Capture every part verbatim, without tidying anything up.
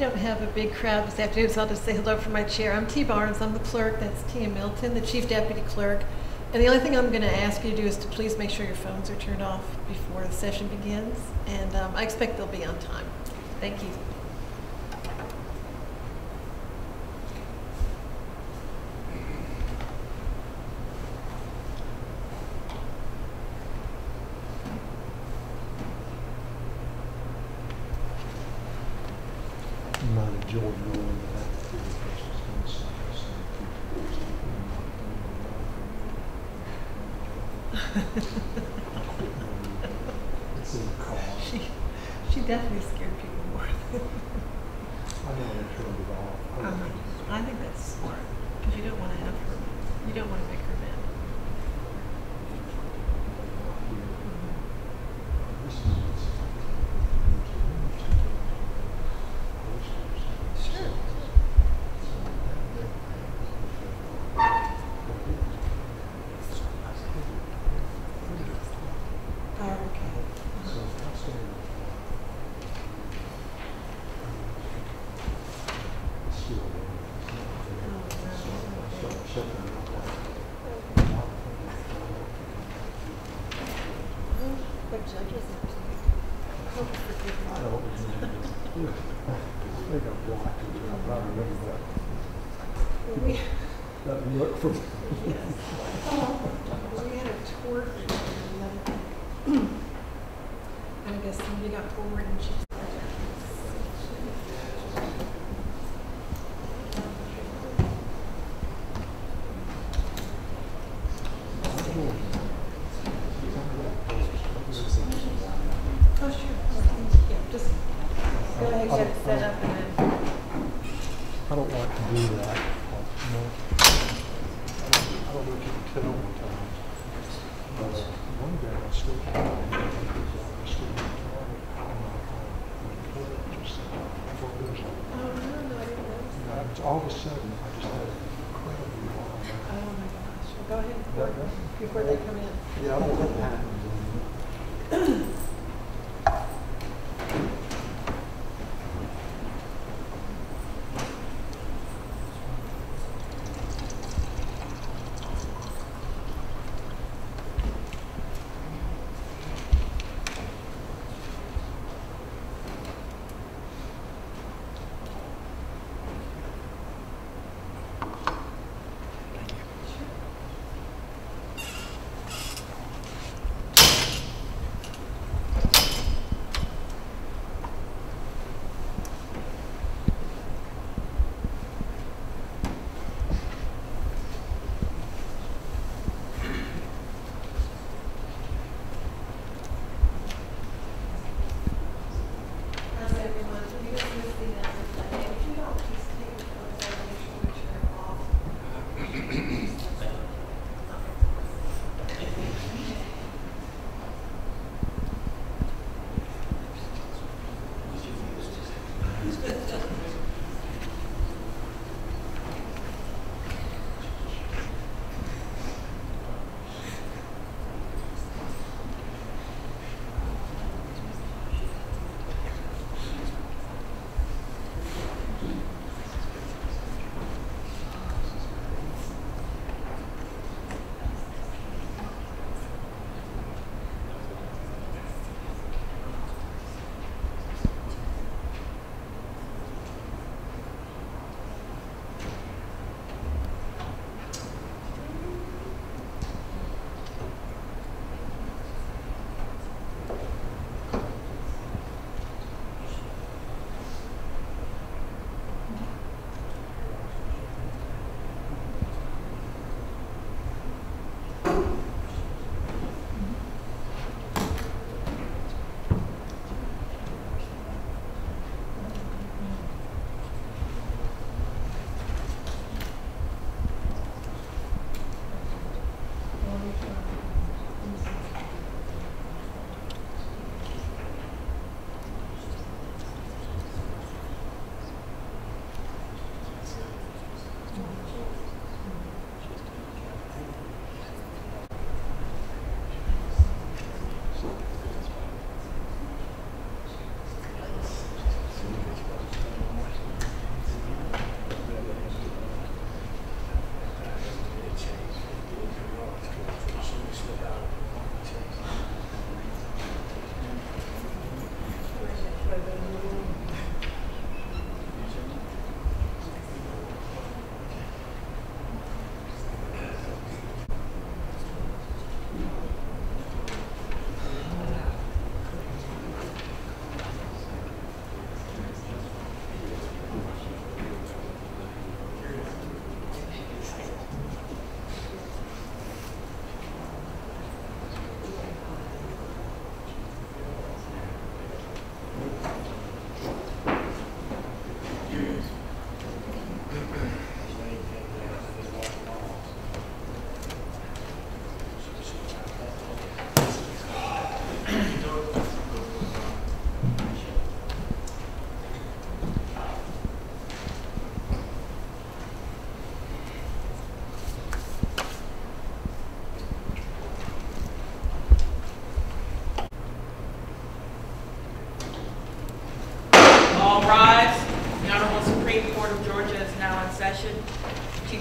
We don't have a big crowd this afternoon, so I'll just say hello from my chair. I'm T. Barnes. I'm the clerk. That's Tia Milton, the chief deputy clerk. And the only thing I'm going to ask you to do is to please make sure your phones are turned off before the session begins. And um, I expect they'll be on time. Thank you. she, she definitely scared people more than I know they turned it off. I, um, I think that's smart because you don't want to have her. You don't want to make her mad.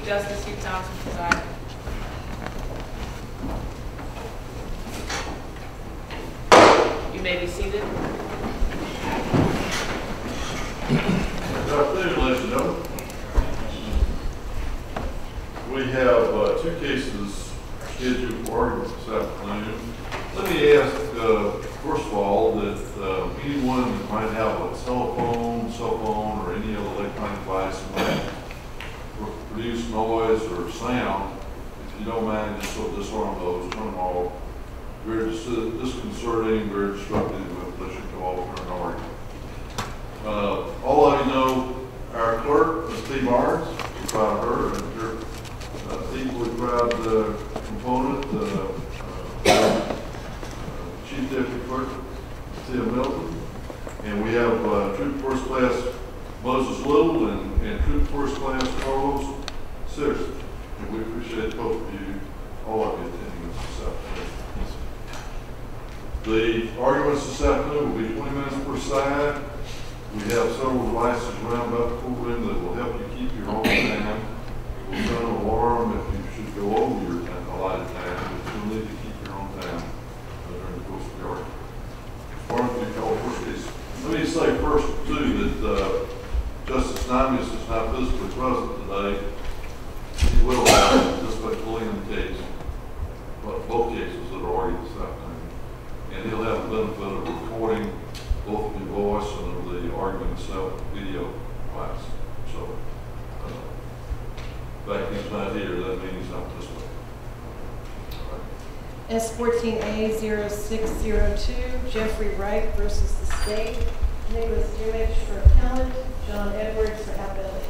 Justice Hugh Thompson presiding. You may be seated. Good afternoon, ladies and gentlemen. We have uh, two cases scheduled for argument this afternoon. Let me ask, uh, first of all, that uh, anyone that might have a cell phone, cell phone, or any other electronic device that might produce noise or sound, if you don't mind, just sort of disarm those, turn them off. Very dis disconcerting, very disruptive, they should go off during an argument. Uh, all of you know our clerk, Miz T. Barnes. We're proud of her, and you're uh, equally proud of the component, uh, uh, uh, Chief Deputy Clerk, Tia Milton. And we have uh, Troop First Class Moses Little and, and Troop First Class Carlos Sixth. And we appreciate both of you, all of you attending us this afternoon. The arguments this afternoon will be twenty minutes per side. We have several devices around about the courtroom that will help you keep your own time. We'll set an alarm if you should go over your time, allotted time, but you'll need to keep your own time during the course of the argument. Barnes, you call first case. Let me say first, too, that uh, Justice Einstein is not physically present today. He will participate fully in the case, but both cases that are argued this afternoon. And he'll have the benefit of recording both of your voice and of the argument itself, video class. So, uh, back he's not here, that means he's not this way. Right. S fourteen A zero six zero two, Jeffrey Wright versus the state. Nicholas Dumich for appellant, John Edwards for appellate.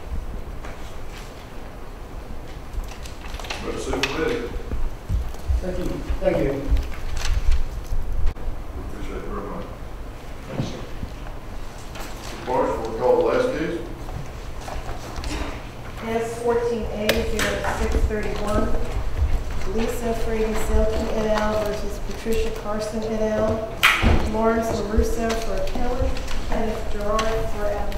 Thank you very much. Patricia Carson et al., Lawrence LaRusso for appellant, and Gerard for appellate.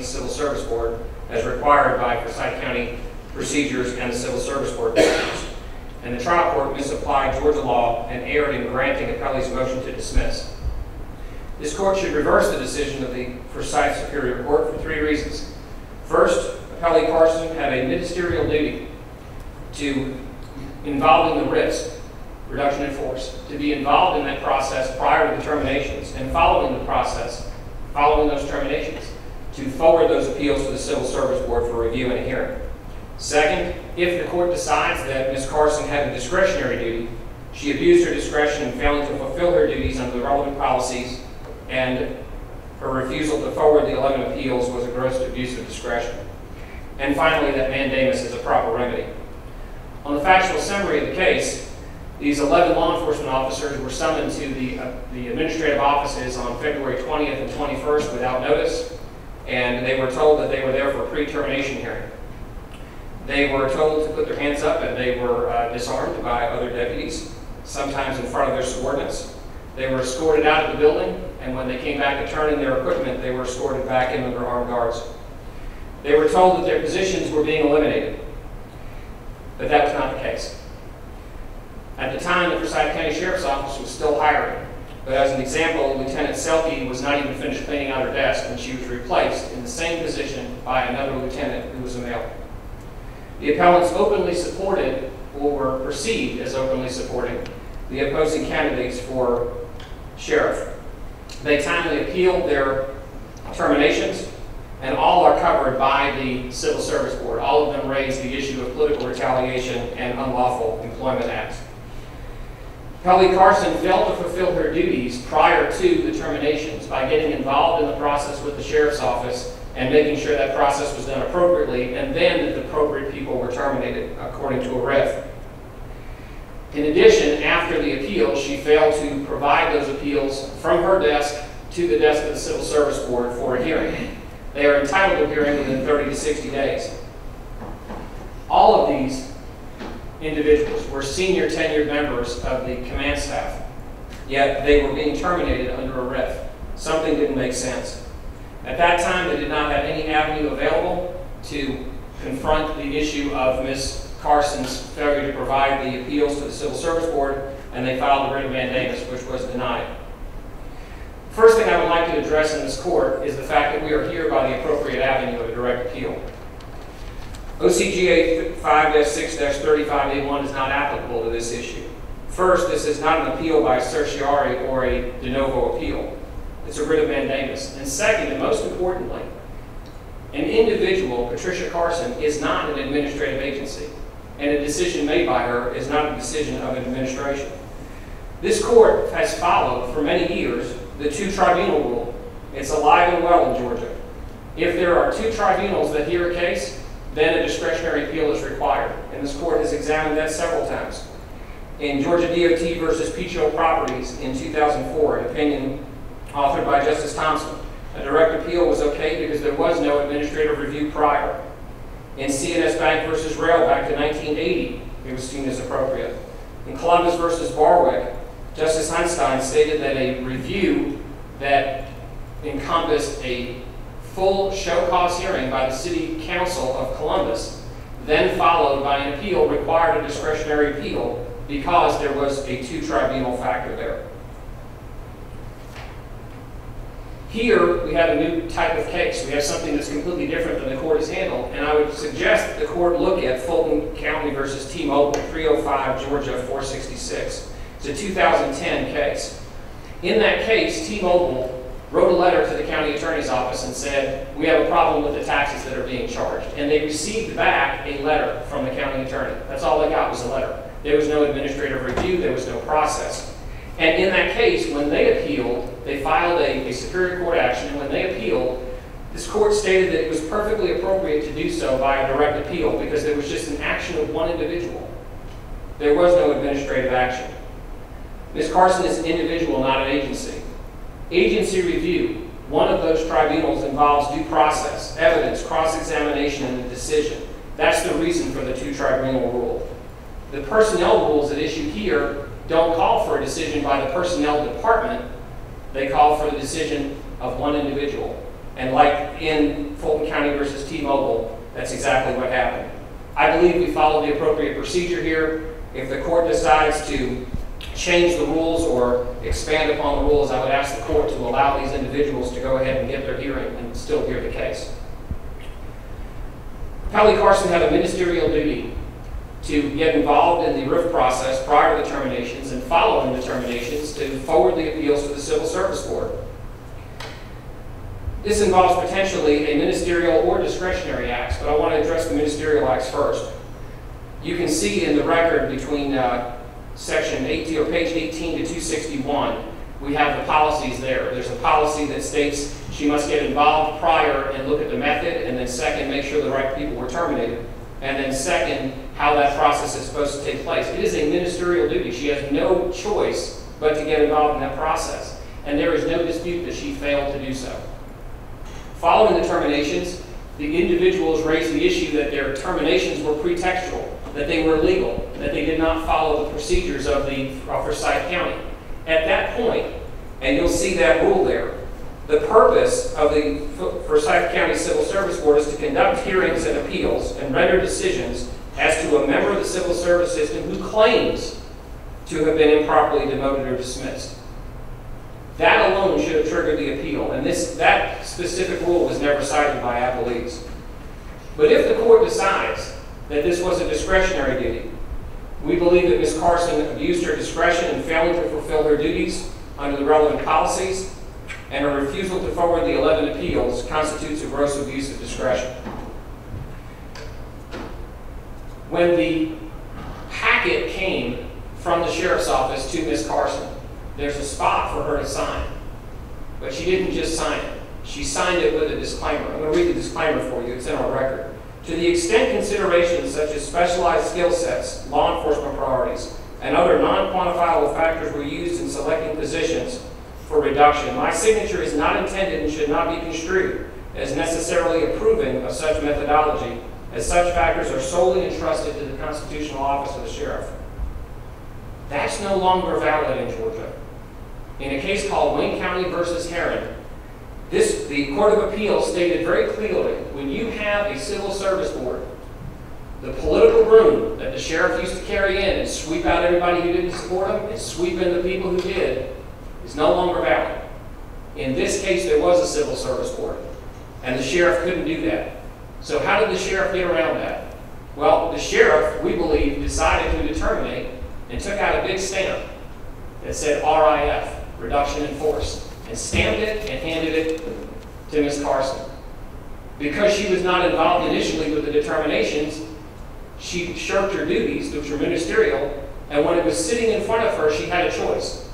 Civil Service Board as required by Forsyth County procedures and the Civil Service Board procedures. And the trial court misapplied Georgia law and erred in granting appellee's motion to dismiss. This court should reverse the decision of the Forsyth Superior Court for three reasons. First, appellee Carson had a ministerial duty to involving the writs, reduction in force, to be involved in that process prior to the terminations and following the process following those terminations to forward those appeals to the Civil Service Board for review and a hearing. Second, if the court decides that Miz Carson had a discretionary duty, she abused her discretion in failing to fulfill her duties under the relevant policies, and her refusal to forward the eleven appeals was a gross abuse of discretion. And finally, that mandamus is a proper remedy. On the factual summary of the case, these eleven law enforcement officers were summoned to the, uh, the administrative offices on February twentieth and twenty-first without notice, and they were told that they were there for a pre-termination hearing. They were told to put their hands up, and they were uh, disarmed by other deputies, sometimes in front of their subordinates. They were escorted out of the building, and when they came back to turn in their equipment, they were escorted back in with their armed guards. They were told that their positions were being eliminated, but that was not the case. At the time, the Forsyth County Sheriff's Office was still hiring, but as an example, Lieutenant Selke was not even finished cleaning out her desk when she was replaced in the same position by another lieutenant who was a male. The appellants openly supported, or were perceived as openly supporting, the opposing candidates for sheriff. They timely appealed their terminations, and all are covered by the Civil Service Board. All of them raised the issue of political retaliation and unlawful employment acts. Kelly Carson failed to fulfill her duties prior to the terminations by getting involved in the process with the Sheriff's Office and making sure that process was done appropriately, and then that the appropriate people were terminated according to a ref. In addition, after the appeal, she failed to provide those appeals from her desk to the desk of the Civil Service Board for a hearing. They are entitled to a hearing within thirty to sixty days. All of these individuals were senior tenured members of the command staff, yet they were being terminated under a ref. Something didn't make sense. At that time, they did not have any avenue available to confront the issue of Miz Carson's failure to provide the appeals to the Civil Service Board, and they filed a writ of mandamus, which was denied. First thing I would like to address in this court is the fact that we are here by the appropriate avenue of a direct appeal. O C G A five dash six dash thirty-five A one is not applicable to this issue. First, this is not an appeal by certiorari or a de novo appeal. It's a writ of mandamus. And second, and most importantly, an individual, Patricia Carson, is not an administrative agency, and a decision made by her is not a decision of an administration. This court has followed for many years the two-tribunal rule. It's alive and well in Georgia. If there are two tribunals that hear a case, then a discretionary appeal is required, and this court has examined that several times. In Georgia D O T versus Picho Properties in two thousand four, an opinion authored by Justice Thompson, a direct appeal was okay because there was no administrative review prior. In C N S Bank versus Rail back to nineteen eighty, it was seen as appropriate. In Columbus versus Barwick, Justice Einstein stated that a review that encompassed a full show cause hearing by the City Council of Columbus, then followed by an appeal, required a discretionary appeal because there was a two-tribunal factor there. Here, we have a new type of case. We have something that's completely different than the court has handled, and I would suggest that the court look at Fulton County versus T-Mobile, three oh five Georgia four sixty-six. It's a two thousand ten case. In that case, T-Mobile wrote a letter to the county attorney's office and said, we have a problem with the taxes that are being charged. And they received back a letter from the county attorney. That's all they got was a letter. There was no administrative review, there was no process. And in that case, when they appealed, they filed a, a Superior Court action, and when they appealed, this court stated that it was perfectly appropriate to do so by a direct appeal because there was just an action of one individual. There was no administrative action. Miz Carson is an individual, not an agency. Agency review, one of those tribunals involves due process, evidence, cross-examination, and the decision. That's the reason for the two-tribunal rule. The personnel rules at issue here don't call for a decision by the personnel department. They call for the decision of one individual. And like in Fulton County versus T-Mobile, that's exactly what happened. I believe we followed the appropriate procedure here. If the court decides to change the rules or expand upon the rules, I would ask the court to allow these individuals to go ahead and get their hearing and still hear the case. Kelly Carson had a ministerial duty to get involved in the R I F process prior to the terminations and following the terminations to forward the appeals to the Civil Service Board. This involves potentially a ministerial or discretionary acts, but I want to address the ministerial acts first. You can see in the record between uh, section eighteen or page eighteen to two sixty-one, we have the policies there. There's a policy that states she must get involved prior and look at the method, and then second, make sure the right people were terminated, and then second, how that process is supposed to take place. It is a ministerial duty. She has no choice but to get involved in that process, and there is no dispute that she failed to do so. Following the terminations, the individuals raised the issue that their terminations were pretextual, that they were illegal, that they did not follow the procedures of the uh, Forsyth County. At that point, and you'll see that rule there, the purpose of the Forsyth County Civil Service Board is to conduct hearings and appeals and render decisions as to a member of the civil service system who claims to have been improperly demoted or dismissed. That alone should have triggered the appeal, and this, that specific rule was never cited by appellees. But if the court decides that this was a discretionary duty, we believe that Miz Carson abused her discretion in failing to fulfill her duties under the relevant policies, and her refusal to forward the eleven appeals constitutes a gross abuse of discretion. When the packet came from the sheriff's office to Miz Carson, there's a spot for her to sign, but she didn't just sign it. She signed it with a disclaimer. I'm going to read the disclaimer for you. It's in our record. To the extent considerations such as specialized skill sets, law enforcement priorities, and other non-quantifiable factors were used in selecting positions for reduction, my signature is not intended and should not be construed as necessarily approving of such methodology, as such factors are solely entrusted to the constitutional office of the sheriff. That's no longer valid in Georgia. In a case called Wayne County versus Heron, this, the Court of Appeals stated very clearly, when you have a civil service board, the political room that the sheriff used to carry in and sweep out everybody who didn't support him and sweep in the people who did is no longer valid. In this case, there was a civil service board, and the sheriff couldn't do that. So how did the sheriff get around that? Well, the sheriff, we believe, decided who to terminate and took out a big stamp that said R I F, reduction in force, and stamped it and handed it to Miz Carson. Because she was not involved initially with the determinations, she shirked her duties, which were ministerial, and when it was sitting in front of her, she had a choice.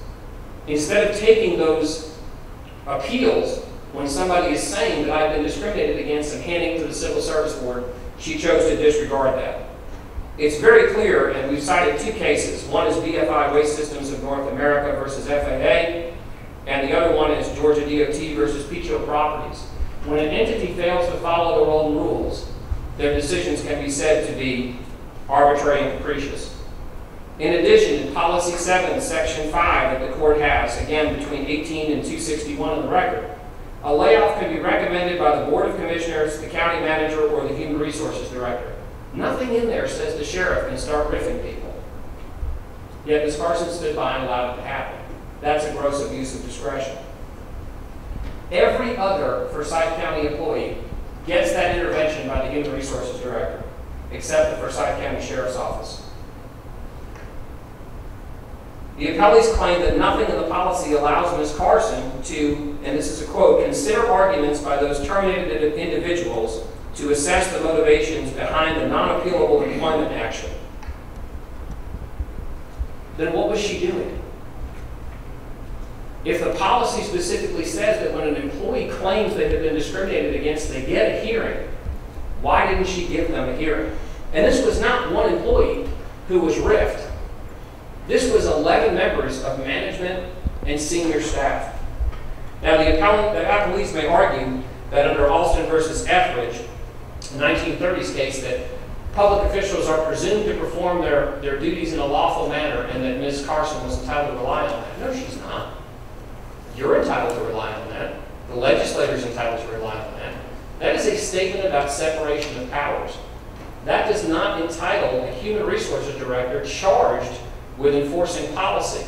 Instead of taking those appeals when somebody is saying that I've been discriminated against and handing to the Civil Service Board, she chose to disregard that. It's very clear, and we've cited two cases. One is B F I Waste Systems of North America versus F A A, and the other one is Georgia D O T versus Picho Properties. When an entity fails to follow their own rules, their decisions can be said to be arbitrary and capricious. In addition, in Policy seven, Section five that the court has, again between eighteen and two sixty-one in the record, a layoff can be recommended by the Board of Commissioners, the County Manager, or the Human Resources Director. Nothing in there says the sheriff can start riffing people. Yet Miz Carson stood by and allowed it to happen. That's a gross abuse of discretion. Every other Forsyth County employee gets that intervention by the Human Resources Director, except the Forsyth County Sheriff's Office. The appellees claim that nothing in the policy allows Miz Carson to, and this is a quote, consider arguments by those terminated individuals to assess the motivations behind the non-appealable employment action. Then what was she doing? If the policy specifically says that when an employee claims they have been discriminated against, they get a hearing, why didn't she give them a hearing? And this was not one employee who was riffed. This was eleven members of management and senior staff. Now, the appellees may argue that under Alston versus Etheridge, the nineteen thirties case, that public officials are presumed to perform their, their duties in a lawful manner and that Miz Carson was entitled to rely on that. No, she's not. You're entitled to rely on that. The legislator's entitled to rely on that. That is a statement about separation of powers. That does not entitle a human resources director charged with enforcing policy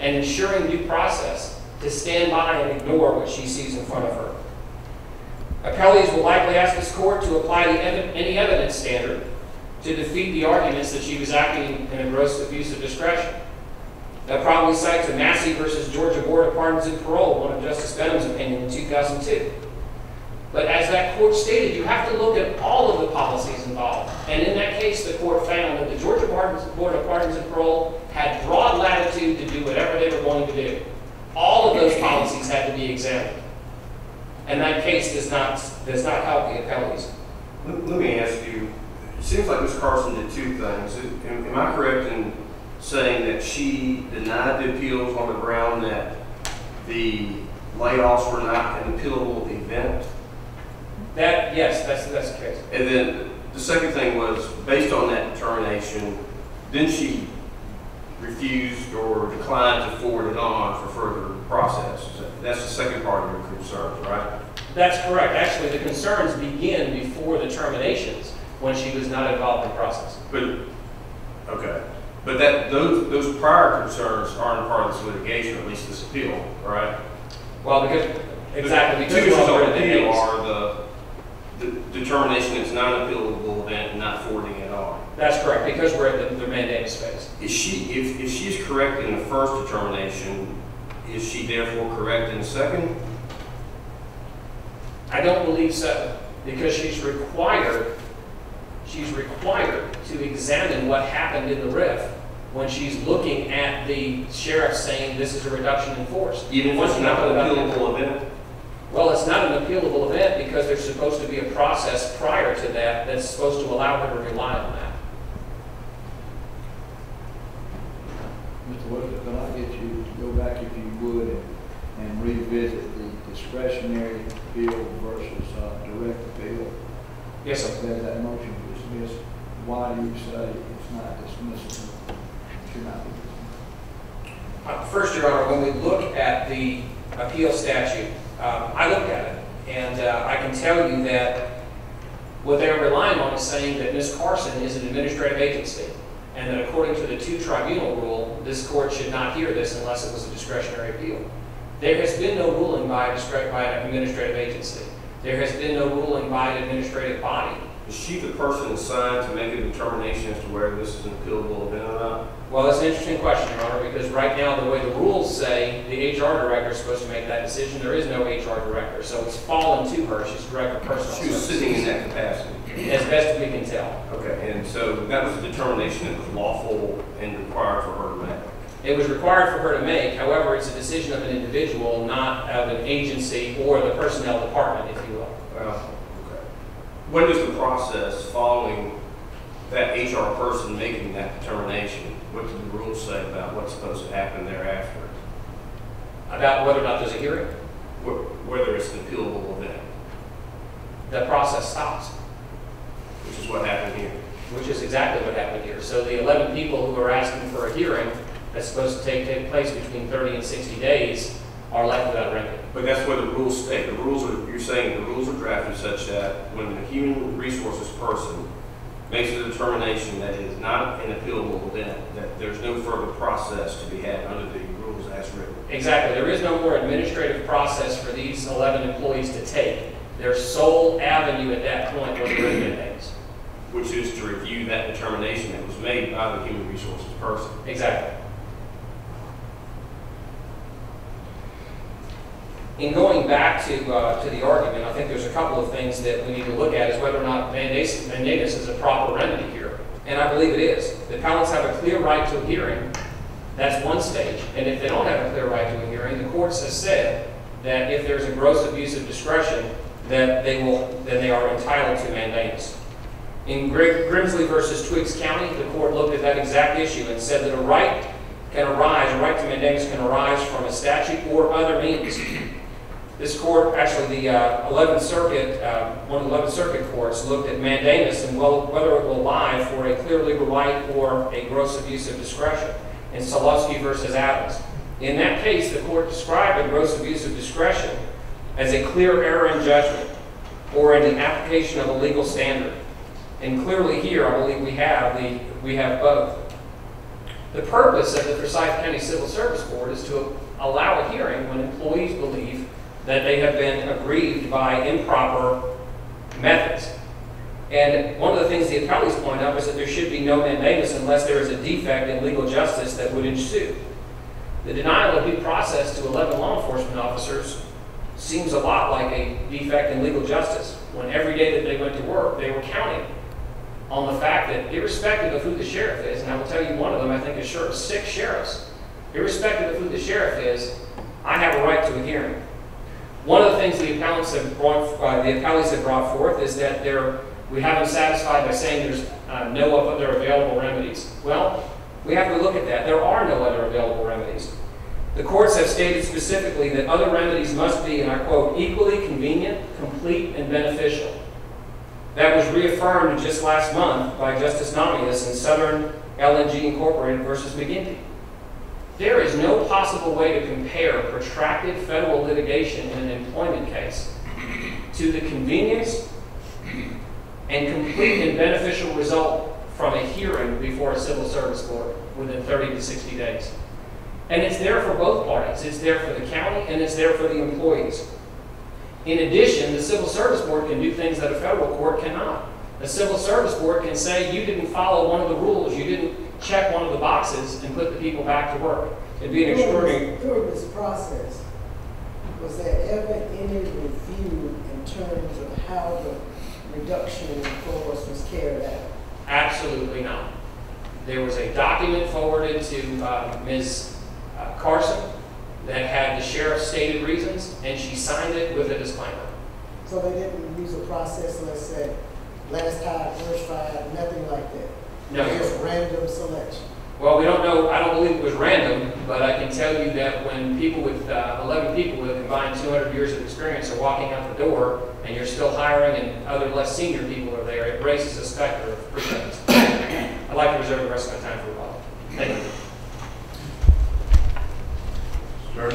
and ensuring due process to stand by and ignore what she sees in front of her. Appellees will likely ask this court to apply the ev any evidence standard to defeat the arguments that she was acting in a gross abuse of discretion. That probably cites a Massey versus Georgia Board of Pardons and Parole, one of Justice Benham's opinion in two thousand two. But as that court stated, you have to look at all of the policies involved. And in that case, the court found that the Georgia Board of Pardons and Parole had broad latitude to do whatever they were wanting to do. All of those policies had to be examined. And that case does not, does not help the appellees. Let me ask you, it seems like Miz Carson did two things. Am, am I correct in saying that she denied the appeals on the ground that the layoffs were not an appealable event? That, yes, that's, that's the case. And then the second thing was, based on that determination, then she refused or declined to forward it on for further process. That's the second part of your concerns, right? That's correct. Actually, the concerns begin before the terminations when she was not involved in the process. But, okay. But that, those, those prior concerns aren't part of this litigation, at least this appeal, right? Well, because, exactly. The, the two issues on appeal are the The determination it's not an appealable event and not forwarding it on. That's correct, because we're at the, the mandamus phase. Is she, if, if she's correct in the first determination, is she therefore correct in the second? I don't believe so, because she's required, she's required to examine what happened in the R I F when she's looking at the sheriff saying this is a reduction in force. Even if it's not an appealable event? Well, it's not an appealable event because there's supposed to be a process prior to that that's supposed to allow her to rely on that. Mister Wilson, can I get you to go back, if you would, and, and revisit the discretionary appeal versus uh, direct appeal? Yes, sir. That, that motion dismissed. Why do you say it's not dismissable? It should not be dismissed. Uh, first, Your Honor, when we look at the appeal statute, Um, I looked at it, and uh, I can tell you that what they're relying on is saying that Miz Carson is an administrative agency, and that according to the two tribunal rule, this court should not hear this unless it was a discretionary appeal. There has been no ruling by, a by an administrative agency. There has been no ruling by an administrative body. Is she the person assigned to make a determination as to whether this is an appealable event or not? Well, that's an interesting question, Your Honor, because right now the way the rules say the H R director is supposed to make that decision, there is no H R director, so it's fallen to her. She's director personal. She was sitting in that capacity, as best we can tell. Okay, and so that was a determination that was lawful and required for her to make. It was required for her to make. However, it's a decision of an individual, not of an agency or the personnel department, if you will. Uh, okay. What is the process following that H R person making that determination? What do the rules say about what's supposed to happen thereafter? About whether or not there's a hearing? Whether it's an appealable event. The process stops. Which is what happened here. Which is exactly what happened here. So the eleven people who are asking for a hearing that's supposed to take, take place between thirty and sixty days are left without record. But that's where the rules state. The rules are, you're saying the rules are drafted such that when the human resources person makes a determination that it is not an appealable event, that there's no further process to be had under the rules as written. Exactly. There is no more administrative process for these eleven employees to take. Their sole avenue at that point was mandamus, which is to review that determination that was made by the human resources person. Exactly. In going back to, uh, to the argument, I think there's a couple of things that we need to look at is whether or not mandamus, mandamus is a proper remedy here. And I believe it is. The appellants have a clear right to a hearing. That's one stage. And if they don't have a clear right to a hearing, the courts have said that if there's a gross abuse of discretion, that they, will, that they are entitled to mandamus. In Grimsley versus Twiggs County, the court looked at that exact issue and said that a right can arise, a right to mandamus can arise from a statute or other means. This court, actually the uh, eleventh Circuit, uh, one of the eleventh Circuit courts looked at mandamus and well, whether it will lie for a clear legal right or a gross abuse of discretion in Selke versus Adams. In that case, the court described a gross abuse of discretion as a clear error in judgment or in the application of a legal standard. And clearly here, I believe we have, the, we have both. The purpose of the Forsyth County Civil Service Board is to allow a hearing when employees believe that they have been aggrieved by improper methods. And one of the things the appellees point out is that there should be no mandamus unless there is a defect in legal justice that would ensue. The denial of due process to eleven law enforcement officers seems a lot like a defect in legal justice, when every day that they went to work, they were counting on the fact that, irrespective of who the sheriff is, and I will tell you one of them, I think, is six sheriffs, irrespective of who the sheriff is, I have a right to a hearing. One of the things the appellants have brought, uh, the appellants have brought forth is that they're, we haven't satisfied by saying there's uh, no other available remedies. Well, we have to look at that. There are no other available remedies. The courts have stated specifically that other remedies must be, and I quote, equally convenient, complete, and beneficial. That was reaffirmed just last month by Justice Namias in Southern L N G Incorporated versus McGinty. There is no possible way to compare protracted federal litigation in an employment case to the convenience and complete and beneficial result from a hearing before a civil service board within thirty to sixty days. And it's there for both parties. It's there for the county and it's there for the employees. In addition, the civil service board can do things that a federal court cannot. A civil service board can say you didn't follow one of the rules, you didn't check one of the boxes and put the people back to work. It'd be an extraordinary. During this process, was there ever any review in terms of how the reduction in force was carried out? Absolutely not. There was a document forwarded to uh, Miz Uh, Carson that had the sheriff's stated reasons, and she signed it with a disclaimer. So they didn't use a process, let's say, last time, first five, nothing like that. No, just random selection. Well, we don't know. I don't believe it was random, but I can tell you that when people with uh, eleven people with a combined two hundred years of experience are walking out the door, and you're still hiring, and other less senior people are there, it raises a specter of prejudice. I'd like to reserve the rest of my time for a while. Thank you. Sure.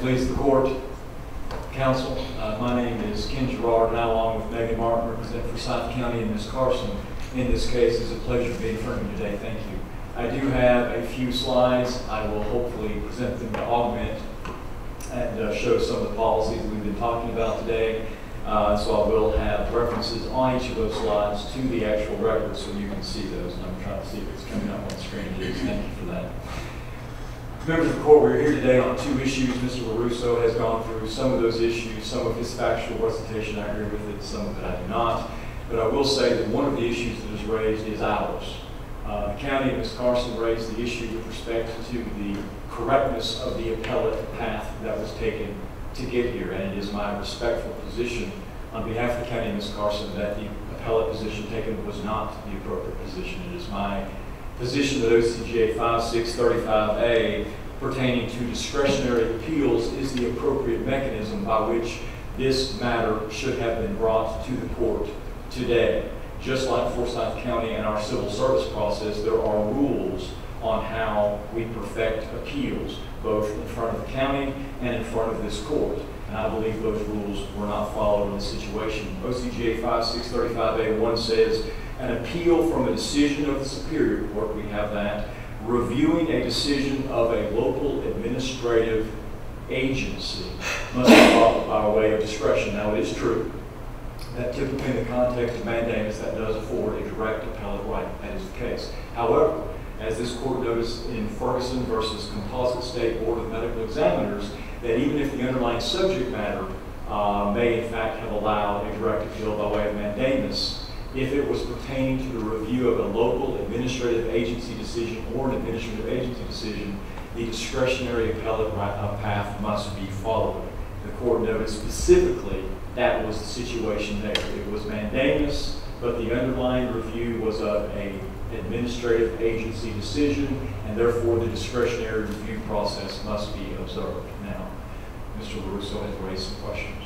Please the court, counsel. Uh, my name is Ken Gerard, and I, along with Megan Martin, represent Forsyth County and Miz Carson in this case. It's a pleasure to be in front of you today. Thank you. I do have a few slides. I will hopefully present them to augment and uh, show some of the policies we've been talking about today. Uh, so I will have references on each of those slides to the actual record so you can see those. And I'm trying to see if it's coming up on the screen. Thank you for that. Members of the court, we're here today on two issues. Mister LaRusso has gone through some of those issues. Some of his factual presentation I agree with it, some of it I do not. But I will say that one of the issues that is raised is ours. Uh, the county and Miz Carson raised the issue with respect to the correctness of the appellate path that was taken to get here. And it is my respectful position on behalf of the county and Miz Carson that the appellate position taken was not the appropriate position. It is my position that O C G A five six thirty-five A pertaining to discretionary appeals is the appropriate mechanism by which this matter should have been brought to the court today. Just like Forsyth County and our civil service process, there are rules on how we perfect appeals, both in front of the county and in front of this court. And I believe those rules were not followed in this situation. O C G A five six thirty-five A one says, an appeal from a decision of the Superior Court, we have that, reviewing a decision of a local administrative agency must be followed by way of discretion. Now, it is true that typically in the context of mandamus, that does afford a direct appellate right. That is the case. However, as this court noticed in Ferguson versus Composite State Board of Medical Examiners, that even if the underlying subject matter uh, may in fact have allowed a direct appeal by way of mandamus, if it was pertaining to the review of a local administrative agency decision or an administrative agency decision, the discretionary appellate right path must be followed. The court noted specifically that was the situation there. It was mandamus, but the underlying review was of an administrative agency decision, and therefore the discretionary review process must be observed. Now, Mister LaRusso has raised some questions.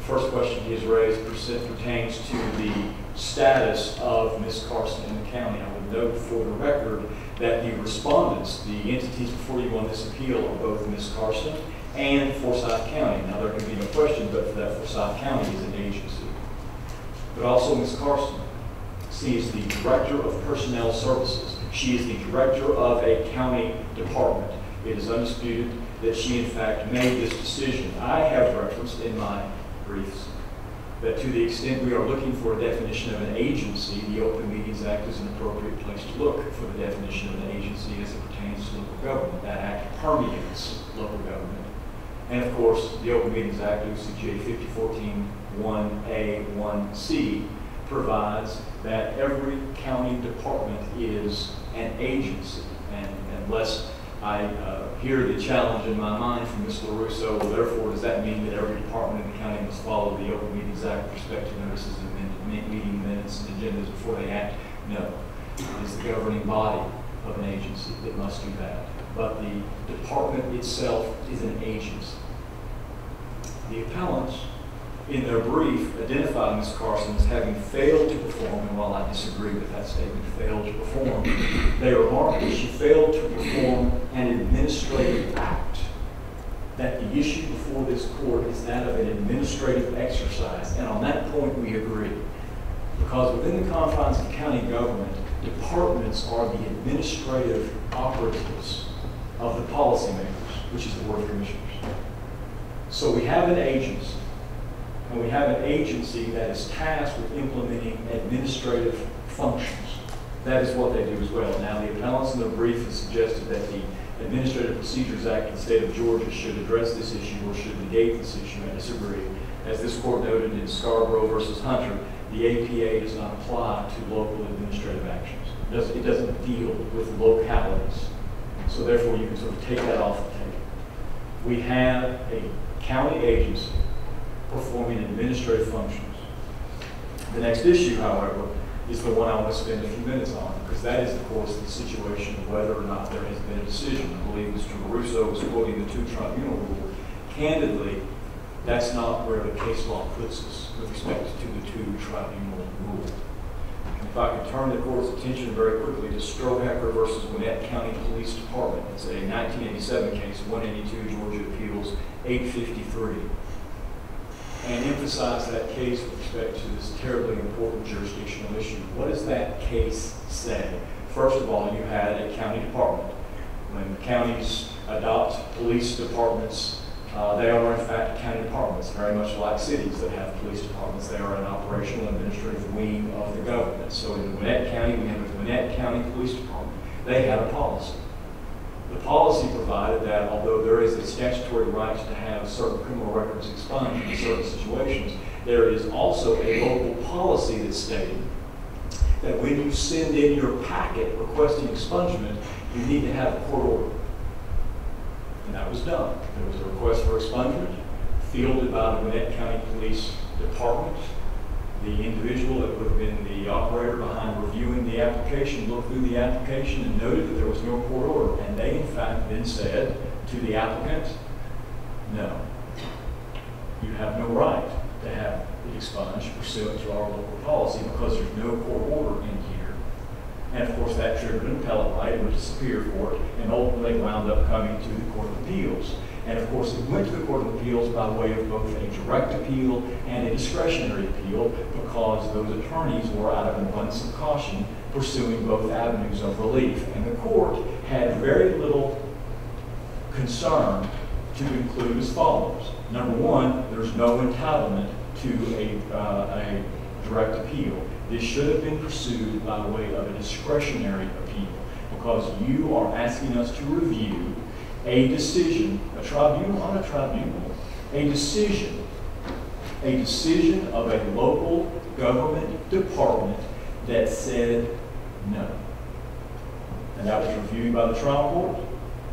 First question he has raised pertains to the status of Miz Carson in the county. I would note for the record that the respondents, the entities before you on this appeal, are both Miz Carson and Forsyth County. Now, there can be no question but for that Forsyth County is an agency. But also Miz Carson, She is the Director of Personnel Services. She is the Director of a county department. It is undisputed that she, in fact, made this decision. I have referenced in my briefs that to the extent we are looking for a definition of an agency, the Open Meetings Act is an appropriate place to look for the definition of an agency as it pertains to local government. That act permeates local government. And of course, the Open Meetings Act, O C G A fifty fourteen one A one C, provides that every county department is an agency. And unless I uh, hear the challenge in my mind from Miz LaRusso, well, therefore, does that mean that every department in the county must follow the Open Meetings Act with respect to notices and meeting minutes and agendas before they act? No. It is the governing body of an agency that must do that. But the department itself is an agency. The appellants, in their brief, identified Miz Carson as having failed to perform, and while I disagree with that statement, failed to perform, they remarked that she failed to perform an administrative act, that the issue before this court is that of an administrative exercise, and on that point we agree, because within the confines of county government, departments are the administrative operatives of the policymakers, which is the Board of Commissioners. So we have an agency, and we have an agency that is tasked with implementing administrative functions. That is what they do as well. Now, the appellants in the brief has suggested that the Administrative Procedures Act of the state of Georgia should address this issue or should negate this issue. I disagree. As this court noted in Scarborough versus Hunter, the A P A does not apply to local administrative actions. It doesn't, it doesn't deal with localities. So therefore, you can sort of take that off the table. We have a county agency performing administrative functions. The next issue, however, is the one I want to spend a few minutes on, because that is, of course, the situation of whether or not there has been a decision. I believe Mister LaRusso was quoting the two-tribunal rule. Candidly, that's not where the case law puts us with respect to the two-tribunal rule. If I could turn the court's attention very quickly to Strower versus Gwinnett County Police Department. It's a nineteen eighty-seven case, one eighty-two Georgia Appeals eight fifty-three. And emphasize that case with respect to this terribly important jurisdictional issue. What does that case say? First of all, you had a county department. When counties adopt police departments, uh, they are in fact county departments, very much like cities that have police departments. They are an operational administrative wing of the government. So in Gwinnett County, we have a Gwinnett County Police Department. They had a policy. The policy provided that although there is a statutory right to have certain criminal records expunged in certain situations, there is also a local policy that stated that when you send in your packet requesting expungement, you need to have a court order. And that was done. There was a request for expungement fielded by the Gwinnett County Police Department. The individual that would have been the operator behind reviewing the application looked through the application and noted that there was no court order. And they, in fact, then said to the applicant, no, you have no right to have it expunged pursuant to our local policy because there's no court order in here. And, of course, that triggered an appellate right, which is Superior Court, and ultimately wound up coming to the Court of Appeals. And of course, it went to the Court of Appeals by way of both a direct appeal and a discretionary appeal because those attorneys were out of an abundance of caution pursuing both avenues of relief. And the court had very little concern to conclude as follows. Number one, there's no entitlement to a, uh, a direct appeal. This should have been pursued by way of a discretionary appeal because you are asking us to review a decision, a tribunal on a tribunal, a decision, a decision of a local government department that said no. And that was reviewed by the trial court,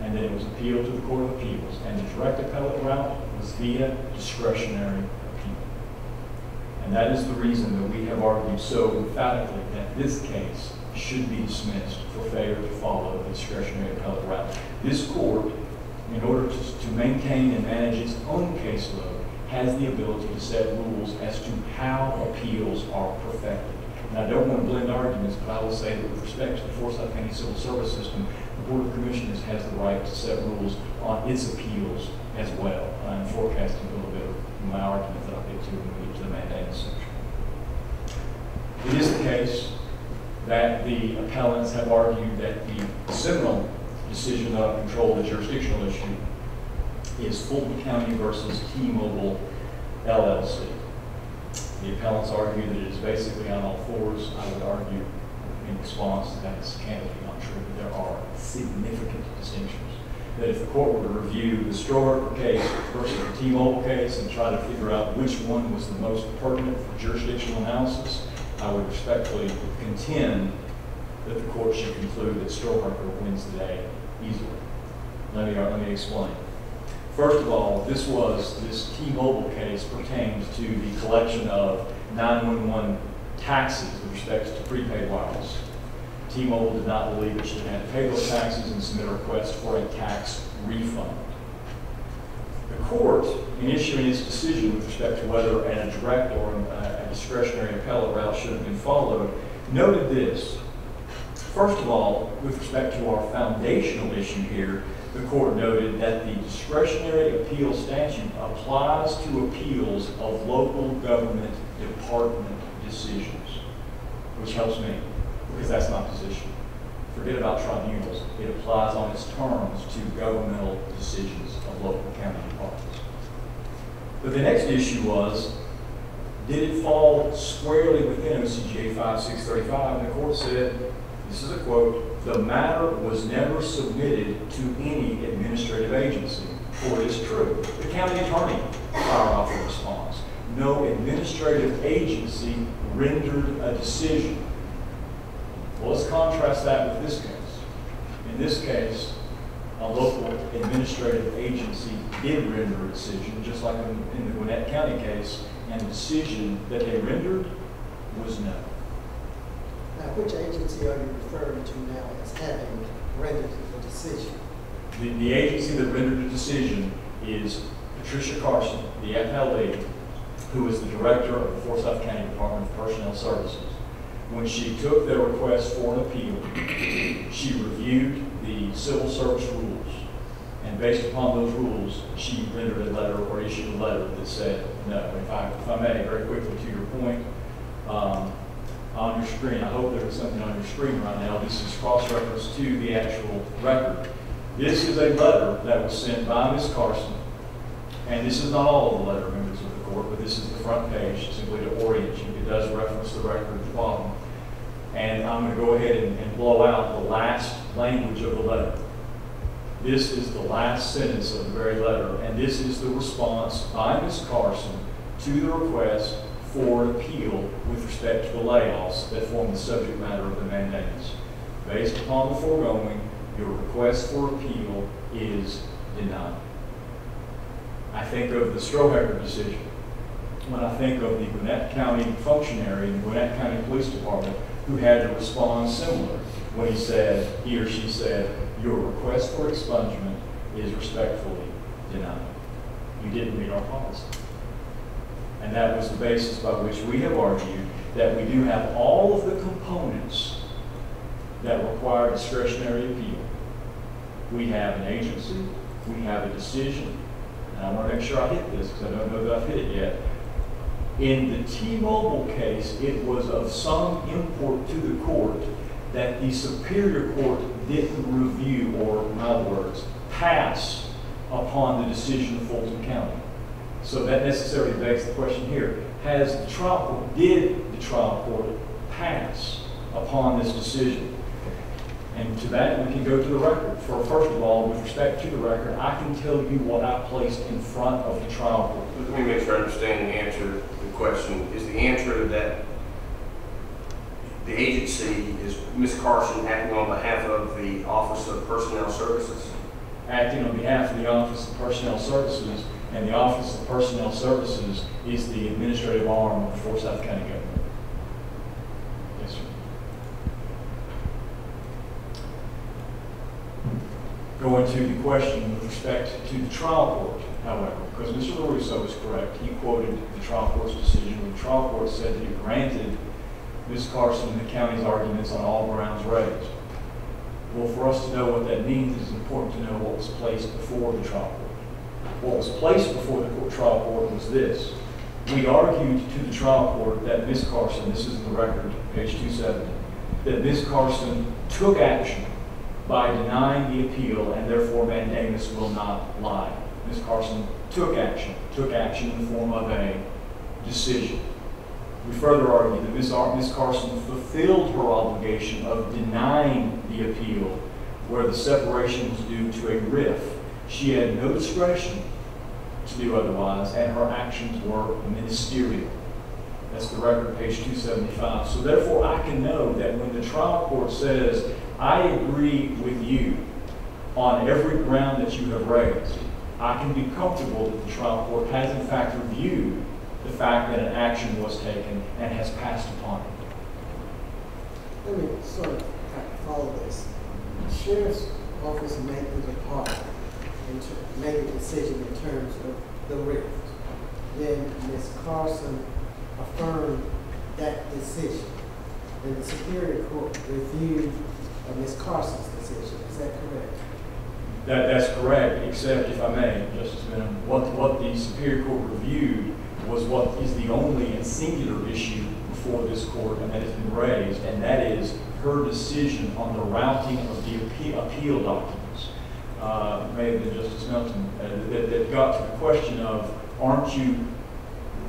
and then it was appealed to the Court of Appeals. And the direct appellate route was via discretionary appeal. And that is the reason that we have argued so emphatically that this case should be dismissed for failure to follow the discretionary appellate route. This court, in order to, to maintain and manage its own caseload, has the ability to set rules as to how appeals are perfected. And I don't want to blend arguments, but I will say that with respect to the Forsyth County Civil Service System, the Board of Commissioners has the right to set rules on its appeals as well. I'm forecasting a little bit of my argument that I'll get to when we get to the mandamus section. It is the case that the appellants have argued that the seminal decision that will control the jurisdictional issue is Fulton County versus T-Mobile, L L C. The appellants argue that it is basically on all fours. I would argue in response that it's candidly not true. There are significant distinctions. That if the court were to review the Strower case versus the T-Mobile case and try to figure out which one was the most pertinent for jurisdictional analysis, I would respectfully contend that the court should conclude that Strower wins the day easily. Let me, let me explain. First of all, this was, this T-Mobile case pertains to the collection of nine one one taxes with respect to prepaid wireless. T-Mobile did not believe it should have to pay those taxes and submit a request for a tax refund. The court, in issuing its decision with respect to whether a direct or a discretionary appellate route should have been followed, noted this. First of all, with respect to our foundational issue here, the court noted that the discretionary appeal statute applies to appeals of local government department decisions, which helps me, because that's my position. Forget about tribunals. It applies on its terms to governmental decisions of local county departments. But the next issue was, did it fall squarely within O C G A five six thirty-five? And the court said, this is a quote, "The matter was never submitted to any administrative agency," for it is true. The county attorney fired off a response. No administrative agency rendered a decision. Well, let's contrast that with this case. In this case, a local administrative agency did render a decision, just like in the Gwinnett County case, and the decision that they rendered was no. Now, which agency are you referring to now as having rendered the decision? The, the agency that rendered the decision is Patricia Carson, the F L E, who is the director of the Forsyth County Department of Personnel Services. When she took their request for an appeal, she reviewed the civil service rules, and based upon those rules, she rendered a letter or issued a letter that said no. If I, if I may, very quickly to your point, um, on your screen, I hope there is something on your screen right now. This is cross-reference to the actual record. This is a letter that was sent by Miz Carson, and this is not all of the letter members of the court, but this is the front page, simply to orient you. It does reference the record at the bottom. And I'm going to go ahead and, and blow out the last language of the letter. This is the last sentence of the very letter, and this is the response by Miz Carson to the request for an appeal with respect to the layoffs that form the subject matter of the mandamus. Based upon the foregoing, your request for appeal is denied. I think of the Strohacker decision. When I think of the Gwinnett County functionary in the Gwinnett County Police Department who had to respond similar when he said, he or she said, your request for expungement is respectfully denied. You didn't meet our policy. And that was the basis by which we have argued that we do have all of the components that require discretionary appeal. We have an agency, we have a decision, and I want to make sure I hit this because I don't know that I've hit it yet. In the T-Mobile case, it was of some import to the court that the Superior Court didn't review, or in other words, pass upon the decision of Fulton County. So that necessarily begs the question here, has the trial court, did the trial court pass upon this decision? And to that, we can go to the record. For first of all, with respect to the record, I can tell you what I placed in front of the trial court. Let me make sure I understand the answer to the question. Is the answer that the agency is Miz Carson acting on behalf of the Office of Personnel Services? Acting on behalf of the Office of Personnel Services, and the Office of Personnel Services is the administrative arm of the Forsyth County government. Yes, sir. Going to the question with respect to the trial court, however, because Mister LaRusso is correct. He quoted the trial court's decision when the trial court said that it granted Miz Carson and the county's arguments on all grounds raised. Well, for us to know what that means, it's important to know what was placed before the trial court. What was placed before the court, trial court was this. We argued to the trial court that Miz Carson, this is in the record, page two seventy, that Miz Carson took action by denying the appeal, and therefore mandamus will not lie. Miz Carson took action, took action in the form of a decision. We further argue that Miz Carson fulfilled her obligation of denying the appeal where the separation was due to a rift. She had no discretion to do otherwise, and her actions were ministerial. That's the record, page two seventy-five. So therefore, I can know that when the trial court says, I agree with you on every ground that you have raised, I can be comfortable that the trial court has in fact reviewed the fact that an action was taken and has passed upon it. Let me sort of follow this. The sheriff's office made the department made a decision in terms of the rift. Then Miz Carson affirmed that decision. Then the Superior Court reviewed uh, Miz Carson's decision. Is that correct? That, that's correct, except, if I may, Justice Benham, what, what the Superior Court reviewed was what is the only and singular issue before this court, and that has been raised, and that is her decision on the routing of the appeal, appeal documents. Uh, may have been Justice Milton, uh, that, that got to the question of, aren't you,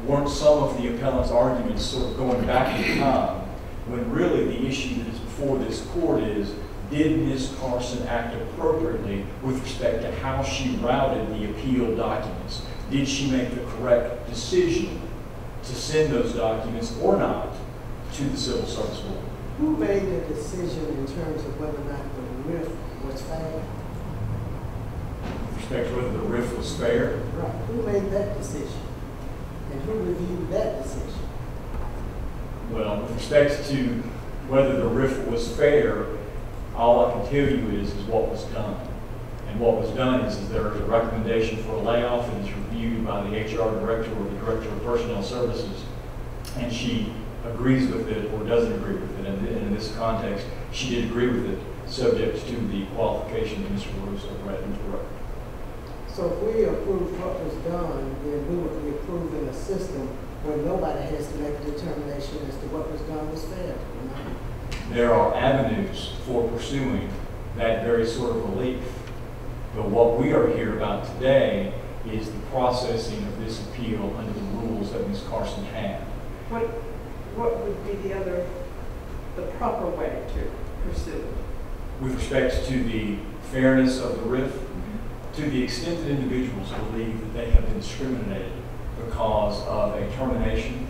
weren't some of the appellant's arguments sort of going back in time, when really the issue that is before this court is, did Miz Carson act appropriately with respect to how she routed the appeal documents? Did she make the correct decision to send those documents or not to the Civil Service Board? Who made the decision in terms of whether or not the rift was fair? With respect to whether the rift was fair? Right. Who made that decision? And who reviewed that decision? Well, with respect to whether the rift was fair, all I can tell you is, is what was done. And what was done is, is there is a recommendation for a layoff, and it's reviewed by the H R director or the director of personnel services, and she agrees with it or doesn't agree with it. And in this context, she did agree with it, subject to the qualification that Mister LaRusso read into the record. So if we approve what was done, then we would be approving a system where nobody has to make a determination as to what was done was fair or not. There are avenues for pursuing that very sort of relief. But what we are here about today is the processing of this appeal under the rules that Miz Carson had. What, what would be the other, the proper way to pursue? With respect to the fairness of the rift, mm-hmm. to the extent that individuals believe that they have been discriminated because of a termination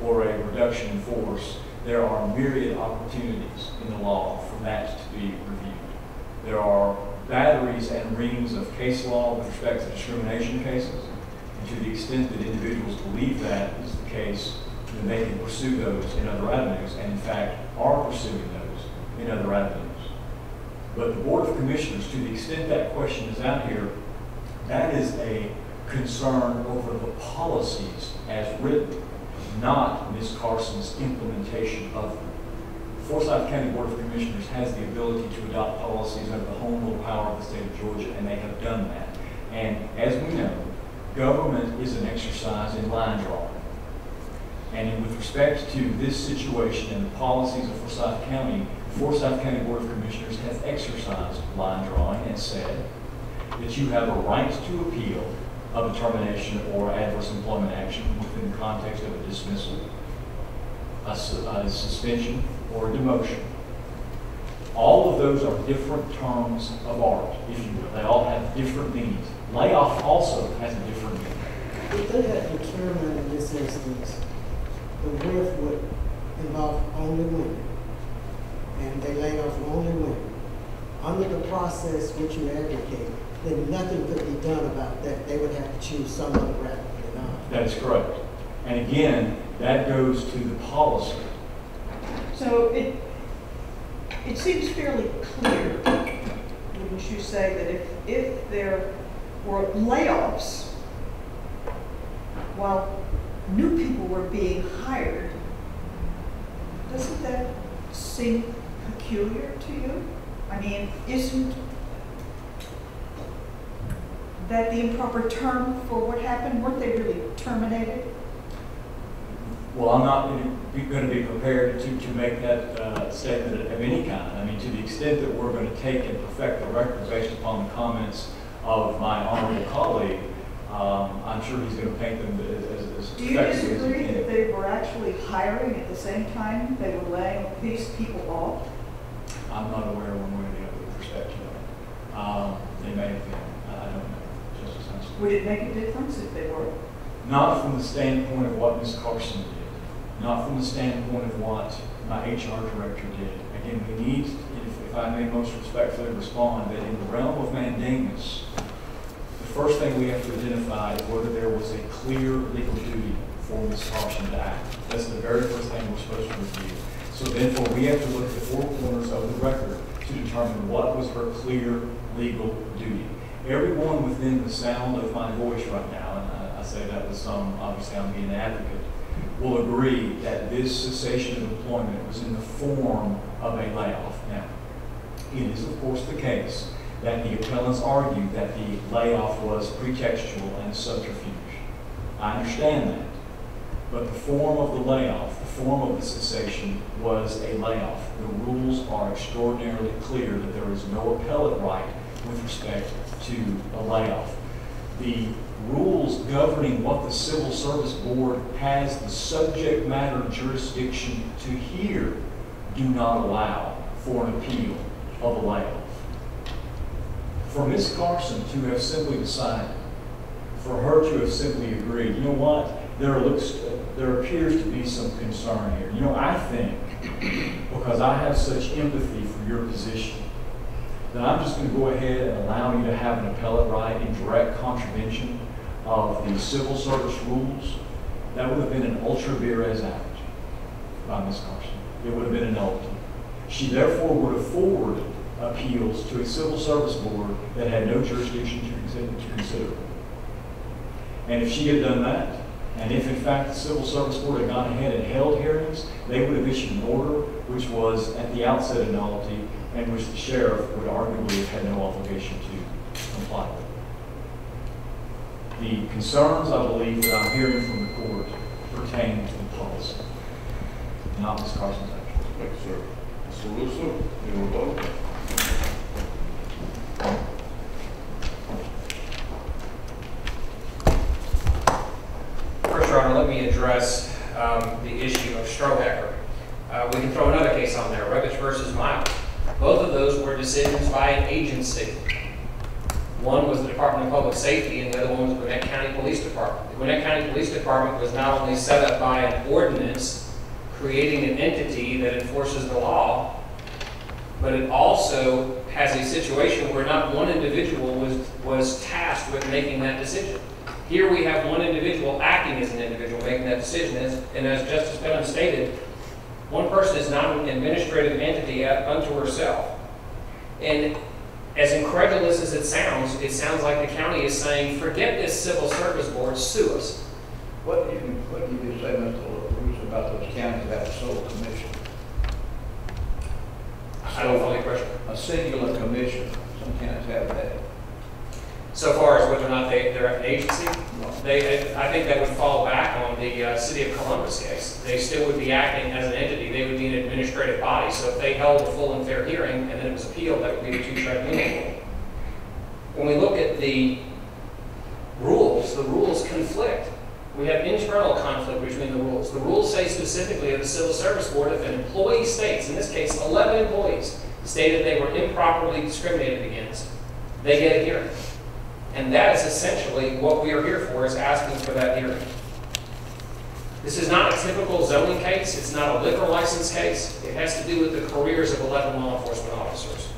or a reduction in force, there are myriad opportunities in the law for that to be reviewed. There are batteries and reams of case law with respect to discrimination cases, and to the extent that individuals believe that is the case, then they can pursue those in other avenues, and in fact are pursuing those in other avenues. But the Board of Commissioners, to the extent that question is out here, that is a concern over the policies as written, not Miz Carson's implementation of them. Forsyth County Board of Commissioners has the ability to adopt policies under the home rule power of the state of Georgia, and they have done that. And as we know, government is an exercise in line drawing. And with respect to this situation and the policies of Forsyth County, the Forsyth County Board of Commissioners has exercised line drawing and said that you have a right to appeal of a termination or adverse employment action within the context of a dismissal, a, su a suspension, or a demotion. All of those are different terms of art, if you will. They all have different meanings. Layoff also has a different meaning. If they had determined in this instance, the rift would involve only women, and they laid off only women, under the process which you advocate, then nothing could be done about that. They would have to choose someone rather than not. That is correct. And again, that goes to the policy. So it, it seems fairly clear, wouldn't you say, that if, if there were layoffs while new people were being hired, doesn't that seem peculiar to you? I mean, isn't that the improper term for what happened? Weren't they really terminated? well, I'm not going to be prepared to, to make that uh, statement of any kind. I mean, to the extent that we're going to take and perfect the record based upon the comments of my honorable colleague, um, I'm sure he's going to paint them as, as, as effectively as he can. Do you disagree that they were actually hiring at the same time they were laying these people off? I'm not aware of one way or the other with respect to that. Um, they may have been. I don't know. Justice Einstein. Would it make a difference if they were? Not from the standpoint of what Miz Carson did. Not from the standpoint of what my H R director did. Again, we need, if, if I may most respectfully respond, that in the realm of mandamus, the first thing we have to identify is whether there was a clear legal duty for Miz Carson to act. That's the very first thing we're supposed to review. So therefore, we have to look at the four corners of the record to determine what was her clear legal duty. Everyone within the sound of my voice right now, and I, I say that with some, obviously I'm being an advocate, will agree that this cessation of employment was in the form of a layoff. Now, it is of course the case that the appellants argue that the layoff was pretextual and subterfuge. I understand that. But the form of the layoff, the form of the cessation was a layoff. The rules are extraordinarily clear that there is no appellate right with respect to a layoff. The rules governing what the Civil Service Board has the subject matter jurisdiction to hear do not allow for an appeal of a layoff. For Miz Carson to have simply decided, for her to have simply agreed, you know what? There looks, there appears to be some concern here. You know, I think, because I have such empathy for your position, that I'm just going to go ahead and allow you to have an appellate right in direct contravention of the civil service rules. That would have been an ultra vires act by Miz Carson. It would have been annulled. She therefore would have forwarded appeals to a civil service board that had no jurisdiction to consider. And if she had done that, and if, in fact, the Civil Service Board had gone ahead and held hearings, they would have issued an order which was at the outset a nullity and which the sheriff would arguably have had no obligation to comply with. The concerns, I believe, that I'm hearing from the court pertain to the policy, not Miz Carson's action. Thank you, sir. Mister LaRusso, you will vote. Let me address um, the issue of Strower. Uh, we can throw another case on there, Rebich versus Miles. Both of those were decisions by an agency. One was the Department of Public Safety, and the other one was the Gwinnett County Police Department. The Gwinnett County Police Department was not only set up by an ordinance creating an entity that enforces the law, but it also has a situation where not one individual was, was tasked with making that decision. Here we have one individual acting as an individual making that decision, and as Justice Benham stated, one person is not an administrative entity unto herself. And as incredulous as it sounds, it sounds like the county is saying, forget this Civil Service Board, sue us. What do you, what do you say, Mister LaRusso, about those counties that have sole commission? I don't follow your question. A singular commission, some counties have that. So far as whether or not they, they're an agency, they, I think that would fall back on the uh, City of Columbus case. They still would be acting as an entity. They would be an administrative body. So if they held a full and fair hearing and then it was appealed, that would be the two tribunal. When we look at the rules, the rules conflict. We have internal conflict between the rules. The rules say specifically of the Civil Service Board, if an employee states, in this case eleven employees, stated they were improperly discriminated against, they get a hearing. And that is essentially what we are here for, is asking for that hearing. This is not a typical zoning case. It's not a liquor license case. It has to do with the careers of eleven law enforcement officers.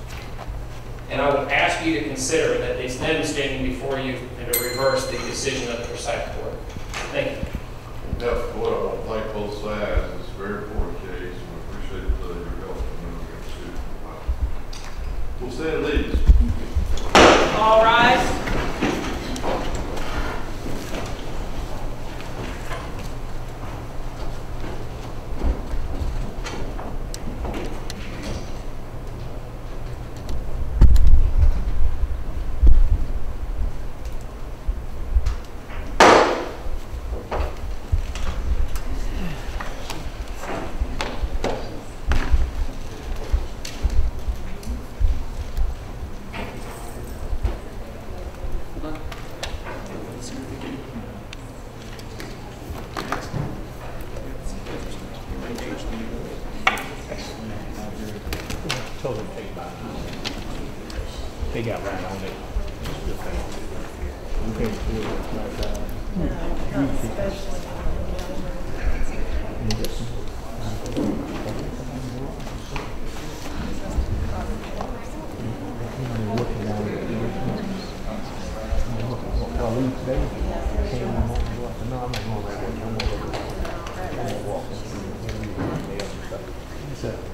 And I would ask you to consider that it's them standing before you and to reverse the decision of the Forsyth Court. Thank you. That's what I want to thank both sides. It's a very important case, and we appreciate uh, your help. We'll say it leaves. All right. got right on it. You can't do it like that. No, not especially.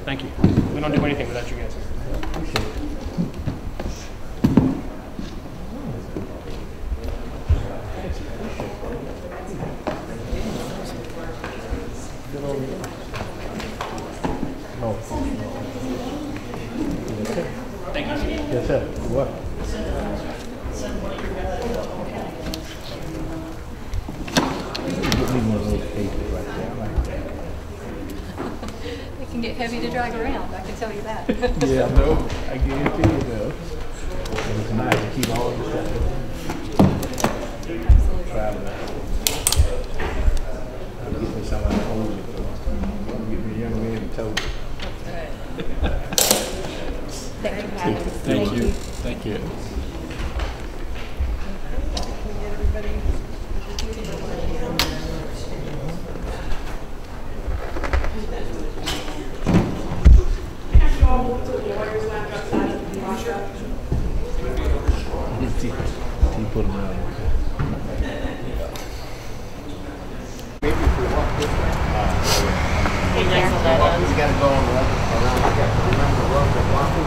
Thank you. We don't do anything without you guys. Thank you. Yes, sir. What? It can get heavy to drag around, I can tell you that. Yeah, no, I guarantee you though. It's nice to keep all of this stuff. Absolutely. Traveling out. I'm going to get me somebody to hold me. I'm going to get me a young man to tow me. That's right. Thank you, Pat. Thank, Thank you. you. Thank you. Put them out. Maybe if we walk this way. Hey, nice on that. We got to go on the other around. We got to remember the road that walks in there.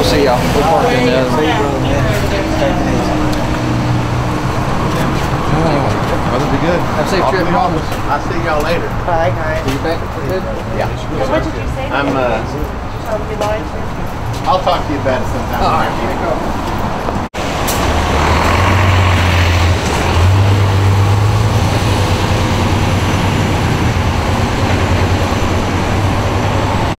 We'll see y'all. We'll park in there. That'll be good. Have a safe trip. I'll see y'all later. Bye. Bye. See you back. Good? Yeah. What did you say? I'm, uh, I'll talk to you about it sometime. All right.